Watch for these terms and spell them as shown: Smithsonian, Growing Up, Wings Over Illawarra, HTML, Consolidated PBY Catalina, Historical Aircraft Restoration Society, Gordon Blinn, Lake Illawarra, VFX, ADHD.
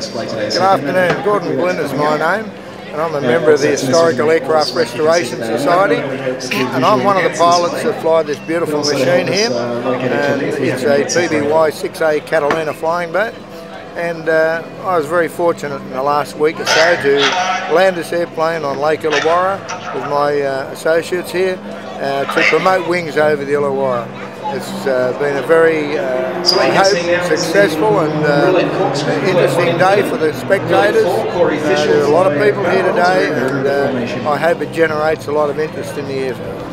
display today. Good afternoon. Gordon Blinn is my name, and I'm a member of the Historical Aircraft Restoration Society, and I'm one of the pilots that fly this beautiful machine here, and it's a PBY 6A Catalina flying boat. And I was very fortunate in the last week or so to land this airplane on Lake Illawarra with my associates here to promote Wings Over the Illawarra. It's been a very successful and interesting day for the spectators. There are a lot of people here today, and I hope it generates a lot of interest in the airfield.